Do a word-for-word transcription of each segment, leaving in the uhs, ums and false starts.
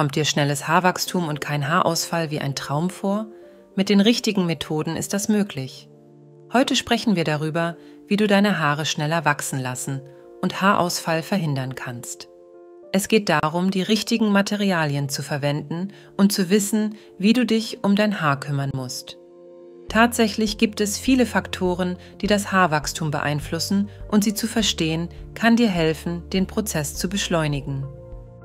Kommt dir schnelles Haarwachstum und kein Haarausfall wie ein Traum vor? Mit den richtigen Methoden ist das möglich. Heute sprechen wir darüber, wie du deine Haare schneller wachsen lassen und Haarausfall verhindern kannst. Es geht darum, die richtigen Materialien zu verwenden und zu wissen, wie du dich um dein Haar kümmern musst. Tatsächlich gibt es viele Faktoren, die das Haarwachstum beeinflussen, und sie zu verstehen, kann dir helfen, den Prozess zu beschleunigen.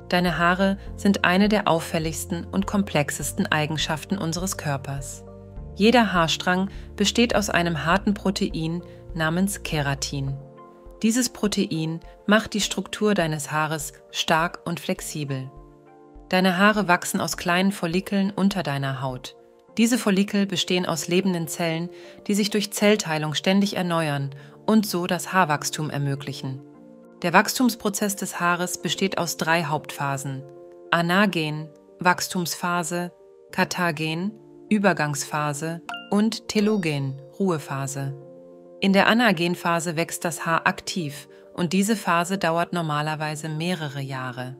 Deine Haare sind eine der auffälligsten und komplexesten Eigenschaften unseres Körpers. Jeder Haarstrang besteht aus einem harten Protein namens Keratin. Dieses Protein macht die Struktur deines Haares stark und flexibel. Deine Haare wachsen aus kleinen Follikeln unter deiner Haut. Diese Follikel bestehen aus lebenden Zellen, die sich durch Zellteilung ständig erneuern und so das Haarwachstum ermöglichen. Der Wachstumsprozess des Haares besteht aus drei Hauptphasen: Anagen, Wachstumsphase, Katagen, Übergangsphase und Telogen, Ruhephase. In der Anagenphase wächst das Haar aktiv, und diese Phase dauert normalerweise mehrere Jahre.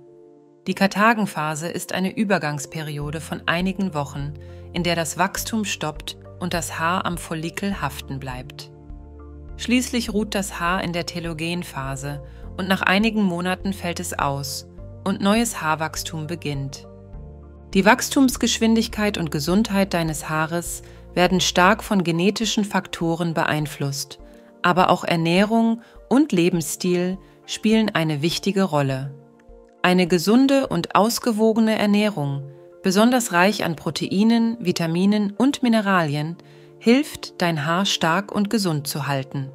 Die Katagenphase ist eine Übergangsperiode von einigen Wochen, in der das Wachstum stoppt und das Haar am Follikel haften bleibt. Schließlich ruht das Haar in der Telogenphase, und nach einigen Monaten fällt es aus und neues Haarwachstum beginnt. Die Wachstumsgeschwindigkeit und Gesundheit deines Haares werden stark von genetischen Faktoren beeinflusst, aber auch Ernährung und Lebensstil spielen eine wichtige Rolle. Eine gesunde und ausgewogene Ernährung, besonders reich an Proteinen, Vitaminen und Mineralien, hilft, dein Haar stark und gesund zu halten.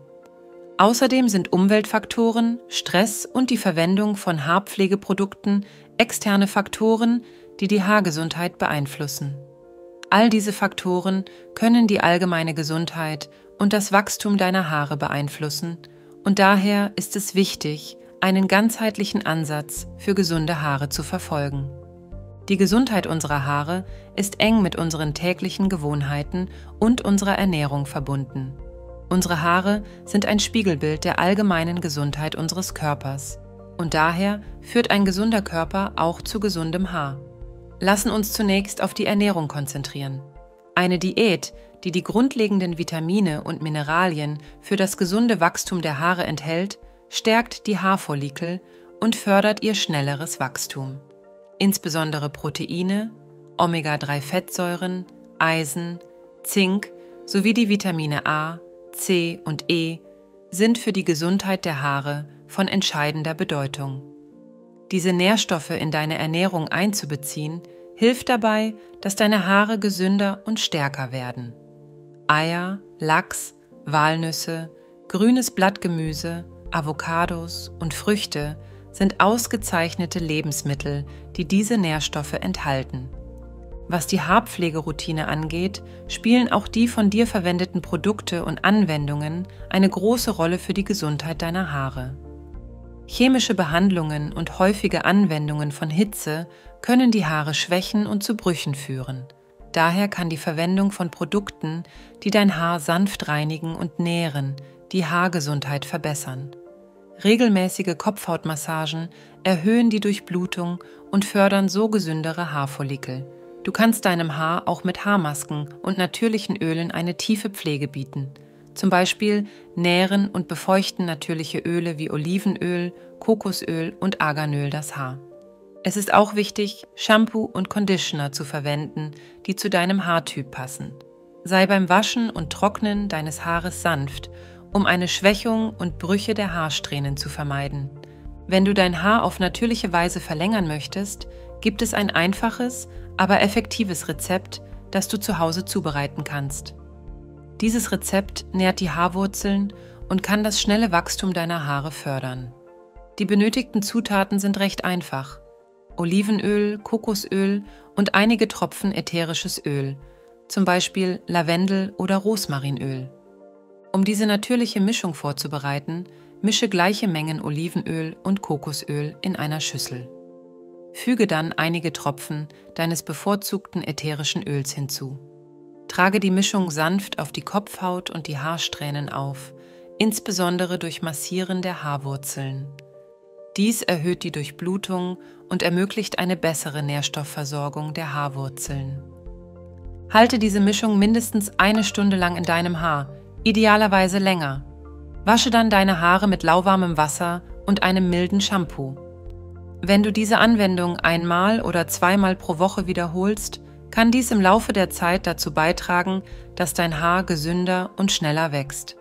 Außerdem sind Umweltfaktoren, Stress und die Verwendung von Haarpflegeprodukten externe Faktoren, die die Haargesundheit beeinflussen. All diese Faktoren können die allgemeine Gesundheit und das Wachstum deiner Haare beeinflussen, und daher ist es wichtig, einen ganzheitlichen Ansatz für gesunde Haare zu verfolgen. Die Gesundheit unserer Haare ist eng mit unseren täglichen Gewohnheiten und unserer Ernährung verbunden. Unsere Haare sind ein Spiegelbild der allgemeinen Gesundheit unseres Körpers, und daher führt ein gesunder Körper auch zu gesundem Haar. Lassen uns zunächst auf die Ernährung konzentrieren. Eine Diät, die die grundlegenden Vitamine und Mineralien für das gesunde Wachstum der Haare enthält, stärkt die Haarfollikel und fördert ihr schnelleres Wachstum. Insbesondere Proteine, Omega drei Fettsäuren, Eisen, Zink sowie die Vitamine A, C und E sind für die Gesundheit der Haare von entscheidender Bedeutung. Diese Nährstoffe in deine Ernährung einzubeziehen, hilft dabei, dass deine Haare gesünder und stärker werden. Eier, Lachs, Walnüsse, grünes Blattgemüse, Avocados und Früchte sind ausgezeichnete Lebensmittel, die diese Nährstoffe enthalten. Was die Haarpflegeroutine angeht, spielen auch die von dir verwendeten Produkte und Anwendungen eine große Rolle für die Gesundheit deiner Haare. Chemische Behandlungen und häufige Anwendungen von Hitze können die Haare schwächen und zu Brüchen führen. Daher kann die Verwendung von Produkten, die dein Haar sanft reinigen und nähren, die Haargesundheit verbessern. Regelmäßige Kopfhautmassagen erhöhen die Durchblutung und fördern so gesündere Haarfollikel. Du kannst deinem Haar auch mit Haarmasken und natürlichen Ölen eine tiefe Pflege bieten. Zum Beispiel nähren und befeuchten natürliche Öle wie Olivenöl, Kokosöl und Arganöl das Haar. Es ist auch wichtig, Shampoo und Conditioner zu verwenden, die zu deinem Haartyp passen. Sei beim Waschen und Trocknen deines Haares sanft, um eine Schwächung und Brüche der Haarsträhnen zu vermeiden. Wenn du dein Haar auf natürliche Weise verlängern möchtest, gibt es ein einfaches, aber effektives Rezept, das du zu Hause zubereiten kannst. Dieses Rezept nährt die Haarwurzeln und kann das schnelle Wachstum deiner Haare fördern. Die benötigten Zutaten sind recht einfach: Olivenöl, Kokosöl und einige Tropfen ätherisches Öl, zum Beispiel Lavendel oder Rosmarinöl. Um diese natürliche Mischung vorzubereiten, mische gleiche Mengen Olivenöl und Kokosöl in einer Schüssel. Füge dann einige Tropfen deines bevorzugten ätherischen Öls hinzu. Trage die Mischung sanft auf die Kopfhaut und die Haarsträhnen auf, insbesondere durch Massieren der Haarwurzeln. Dies erhöht die Durchblutung und ermöglicht eine bessere Nährstoffversorgung der Haarwurzeln. Halte diese Mischung mindestens eine Stunde lang in deinem Haar, idealerweise länger. Wasche dann deine Haare mit lauwarmem Wasser und einem milden Shampoo. Wenn du diese Anwendung einmal oder zweimal pro Woche wiederholst, kann dies im Laufe der Zeit dazu beitragen, dass dein Haar gesünder und schneller wächst.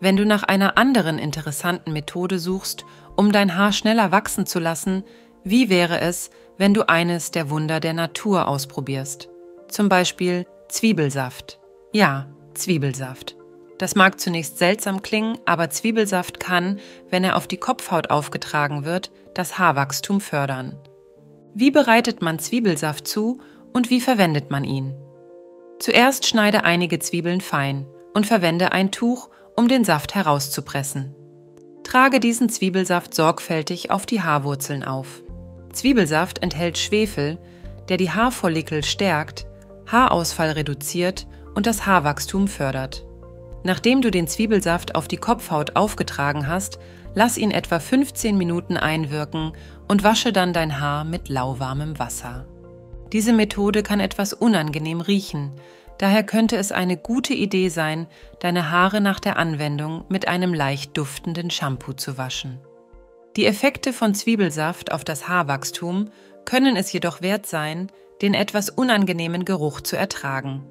Wenn du nach einer anderen interessanten Methode suchst, um dein Haar schneller wachsen zu lassen, wie wäre es, wenn du eines der Wunder der Natur ausprobierst? Zum Beispiel Zwiebelsaft. Ja, Zwiebelsaft. Das mag zunächst seltsam klingen, aber Zwiebelsaft kann, wenn er auf die Kopfhaut aufgetragen wird, das Haarwachstum fördern. Wie bereitet man Zwiebelsaft zu und wie verwendet man ihn? Zuerst schneide einige Zwiebeln fein und verwende ein Tuch, um den Saft herauszupressen. Trage diesen Zwiebelsaft sorgfältig auf die Haarwurzeln auf. Zwiebelsaft enthält Schwefel, der die Haarfollikel stärkt, Haarausfall reduziert und das Haarwachstum fördert. Nachdem du den Zwiebelsaft auf die Kopfhaut aufgetragen hast, lass ihn etwa fünfzehn Minuten einwirken und wasche dann dein Haar mit lauwarmem Wasser. Diese Methode kann etwas unangenehm riechen, daher könnte es eine gute Idee sein, deine Haare nach der Anwendung mit einem leicht duftenden Shampoo zu waschen. Die Effekte von Zwiebelsaft auf das Haarwachstum können es jedoch wert sein, den etwas unangenehmen Geruch zu ertragen.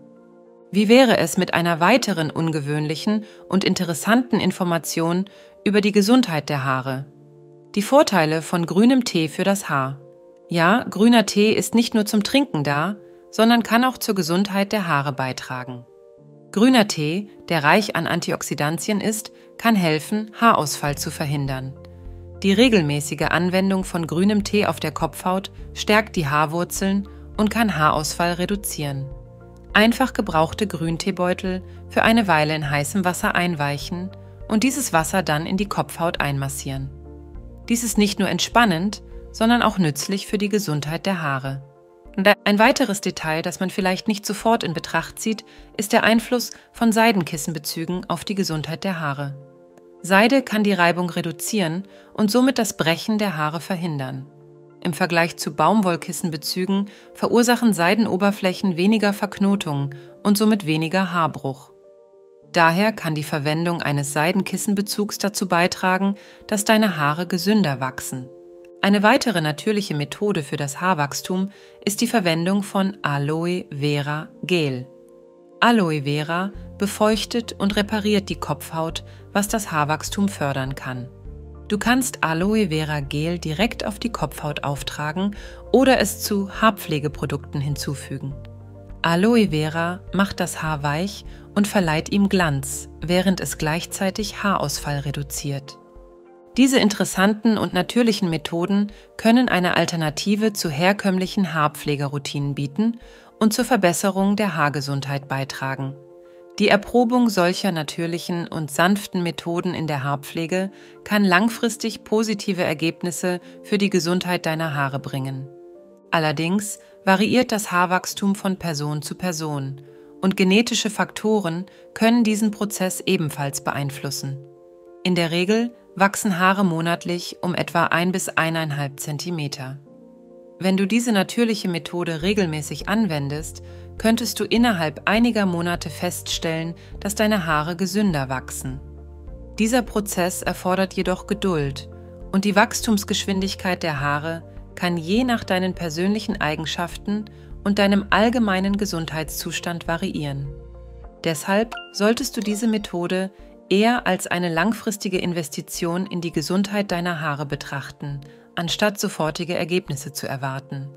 Wie wäre es mit einer weiteren ungewöhnlichen und interessanten Information über die Gesundheit der Haare? Die Vorteile von grünem Tee für das Haar. Ja, grüner Tee ist nicht nur zum Trinken da, sondern kann auch zur Gesundheit der Haare beitragen. Grüner Tee, der reich an Antioxidantien ist, kann helfen, Haarausfall zu verhindern. Die regelmäßige Anwendung von grünem Tee auf der Kopfhaut stärkt die Haarwurzeln und kann Haarausfall reduzieren. Einfach gebrauchte Grünteebeutel für eine Weile in heißem Wasser einweichen und dieses Wasser dann in die Kopfhaut einmassieren. Dies ist nicht nur entspannend, sondern auch nützlich für die Gesundheit der Haare. Und ein weiteres Detail, das man vielleicht nicht sofort in Betracht zieht, ist der Einfluss von Seidenkissenbezügen auf die Gesundheit der Haare. Seide kann die Reibung reduzieren und somit das Brechen der Haare verhindern. Im Vergleich zu Baumwollkissenbezügen verursachen Seidenoberflächen weniger Verknotungen und somit weniger Haarbruch. Daher kann die Verwendung eines Seidenkissenbezugs dazu beitragen, dass deine Haare gesünder wachsen. Eine weitere natürliche Methode für das Haarwachstum ist die Verwendung von Aloe Vera Gel. Aloe Vera befeuchtet und repariert die Kopfhaut, was das Haarwachstum fördern kann. Du kannst Aloe Vera Gel direkt auf die Kopfhaut auftragen oder es zu Haarpflegeprodukten hinzufügen. Aloe Vera macht das Haar weich und verleiht ihm Glanz, während es gleichzeitig Haarausfall reduziert. Diese interessanten und natürlichen Methoden können eine Alternative zu herkömmlichen Haarpflegeroutinen bieten und zur Verbesserung der Haargesundheit beitragen. Die Erprobung solcher natürlichen und sanften Methoden in der Haarpflege kann langfristig positive Ergebnisse für die Gesundheit deiner Haare bringen. Allerdings variiert das Haarwachstum von Person zu Person und genetische Faktoren können diesen Prozess ebenfalls beeinflussen. In der Regel wachsen Haare monatlich um etwa ein bis eins Komma fünf Zentimeter. Wenn du diese natürliche Methode regelmäßig anwendest, könntest du innerhalb einiger Monate feststellen, dass deine Haare gesünder wachsen. Dieser Prozess erfordert jedoch Geduld und die Wachstumsgeschwindigkeit der Haare kann je nach deinen persönlichen Eigenschaften und deinem allgemeinen Gesundheitszustand variieren. Deshalb solltest du diese Methode eher als eine langfristige Investition in die Gesundheit deiner Haare betrachten, anstatt sofortige Ergebnisse zu erwarten.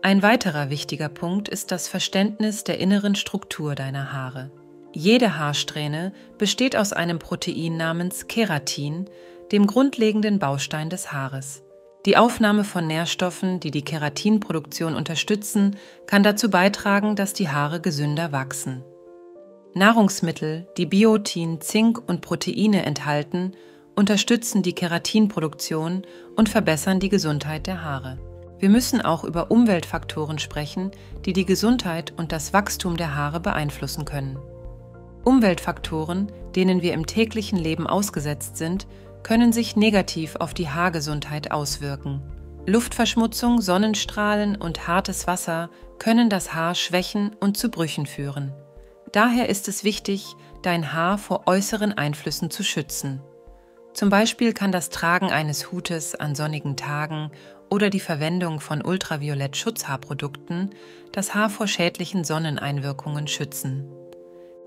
Ein weiterer wichtiger Punkt ist das Verständnis der inneren Struktur deiner Haare. Jede Haarsträhne besteht aus einem Protein namens Keratin, dem grundlegenden Baustein des Haares. Die Aufnahme von Nährstoffen, die die Keratinproduktion unterstützen, kann dazu beitragen, dass die Haare gesünder wachsen. Nahrungsmittel, die Biotin, Zink und Proteine enthalten, unterstützen die Keratinproduktion und verbessern die Gesundheit der Haare. Wir müssen auch über Umweltfaktoren sprechen, die die Gesundheit und das Wachstum der Haare beeinflussen können. Umweltfaktoren, denen wir im täglichen Leben ausgesetzt sind, können sich negativ auf die Haargesundheit auswirken. Luftverschmutzung, Sonnenstrahlen und hartes Wasser können das Haar schwächen und zu Brüchen führen. Daher ist es wichtig, dein Haar vor äußeren Einflüssen zu schützen. Zum Beispiel kann das Tragen eines Hutes an sonnigen Tagen oder die Verwendung von Ultraviolett-Schutzhaarprodukten das Haar vor schädlichen Sonneneinwirkungen schützen.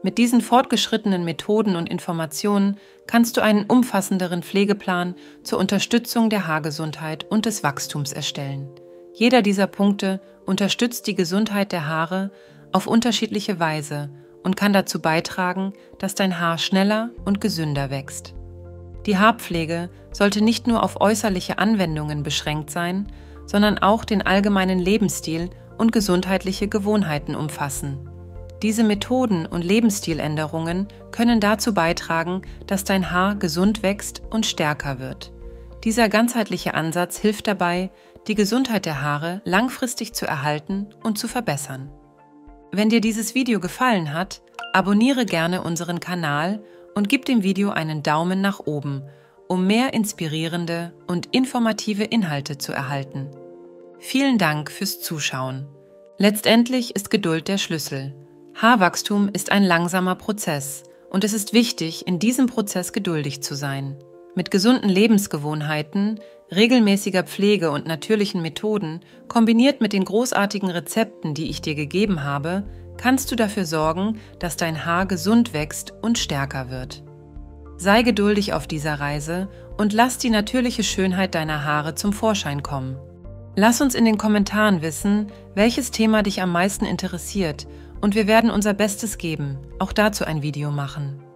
Mit diesen fortgeschrittenen Methoden und Informationen kannst du einen umfassenderen Pflegeplan zur Unterstützung der Haargesundheit und des Wachstums erstellen. Jeder dieser Punkte unterstützt die Gesundheit der Haare auf unterschiedliche Weise und kann dazu beitragen, dass dein Haar schneller und gesünder wächst. Die Haarpflege sollte nicht nur auf äußerliche Anwendungen beschränkt sein, sondern auch den allgemeinen Lebensstil und gesundheitliche Gewohnheiten umfassen. Diese Methoden und Lebensstiländerungen können dazu beitragen, dass dein Haar gesund wächst und stärker wird. Dieser ganzheitliche Ansatz hilft dabei, die Gesundheit der Haare langfristig zu erhalten und zu verbessern. Wenn dir dieses Video gefallen hat, abonniere gerne unseren Kanal und gib dem Video einen Daumen nach oben, um mehr inspirierende und informative Inhalte zu erhalten. Vielen Dank fürs Zuschauen. Letztendlich ist Geduld der Schlüssel. Haarwachstum ist ein langsamer Prozess und es ist wichtig, in diesem Prozess geduldig zu sein. Mit gesunden Lebensgewohnheiten, regelmäßiger Pflege und natürlichen Methoden, kombiniert mit den großartigen Rezepten, die ich dir gegeben habe, kannst du dafür sorgen, dass dein Haar gesund wächst und stärker wird. Sei geduldig auf dieser Reise und lass die natürliche Schönheit deiner Haare zum Vorschein kommen. Lass uns in den Kommentaren wissen, welches Thema dich am meisten interessiert, und wir werden unser Bestes geben, auch dazu ein Video machen.